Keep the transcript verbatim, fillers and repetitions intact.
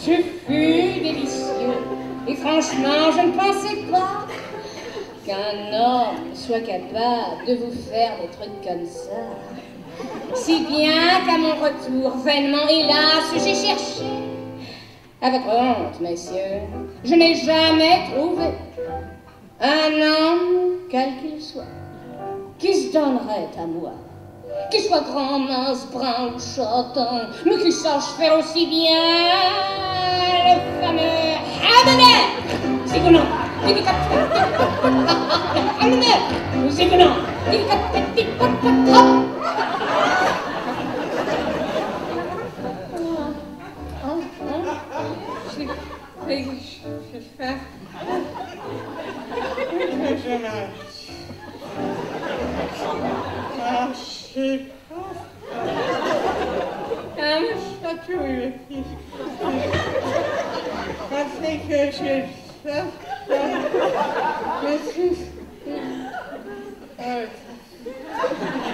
Ce fut délicieux. Et franchement, je ne pensais pas qu'un homme soit capable de vous faire des trucs comme ça. Si bien qu'à mon retour, vainement, hélas, j'ai cherché. Avec honte, messieurs, je n'ai jamais trouvé un homme, quel qu'il soit, qui se donnerait à moi. Qu'il soit grand, mince, brun ou chantant, mais qu'il sache faire aussi bien le fameux Hamlet. C'est que non, Hamlet, c'est que non, j'ai faim. Je marche. Ah, je sais pas. Ah, mais je suis pas curieux. Pensez que j'ai faim. Je suis... Ah,